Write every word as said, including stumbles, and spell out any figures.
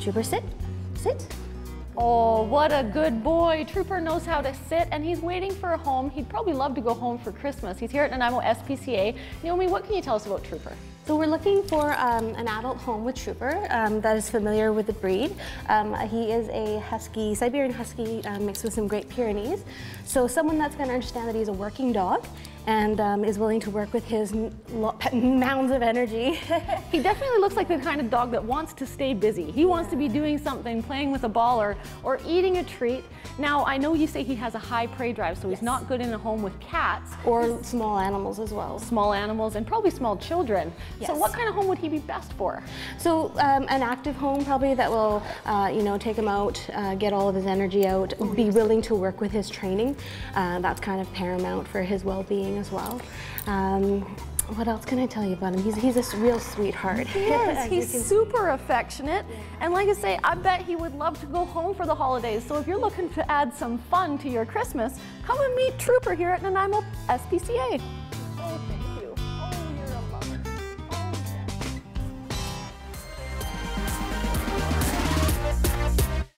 Trooper, sit, sit. Oh, what a good boy. Trooper knows how to sit and he's waiting for a home. He'd probably love to go home for Christmas. He's here at Nanaimo S P C A. Naomi, what can you tell us about Trooper? So we're looking for um, an adult home with Trooper um, that is familiar with the breed. Um, he is a Husky, Siberian Husky um, mixed with some Great Pyrenees. So someone that's going to understand that he's a working dog and um, is willing to work with his mounds of energy. He definitely looks like the kind of dog that wants to stay busy. He yeah. wants to be doing something, playing with a ball or, or eating a treat. Now, I know you say he has a high prey drive, so yes. he's not good in a home with cats. Or small animals as well. Small animals and probably small children. Yes. So what kind of home would he be best for? So um, an active home probably that will, uh, you know, take him out, uh, get all of his energy out, oh, be yes. willing to work with his training. Uh, that's kind of paramount for his well-being as well. Um, what else can I tell you about him? He's, he's a real sweetheart. Yes, he's super affectionate. And like I say, I bet he would love to go home for the holidays. So if you're looking to add some fun to your Christmas, come and meet Trooper here at Nanaimo S P C A.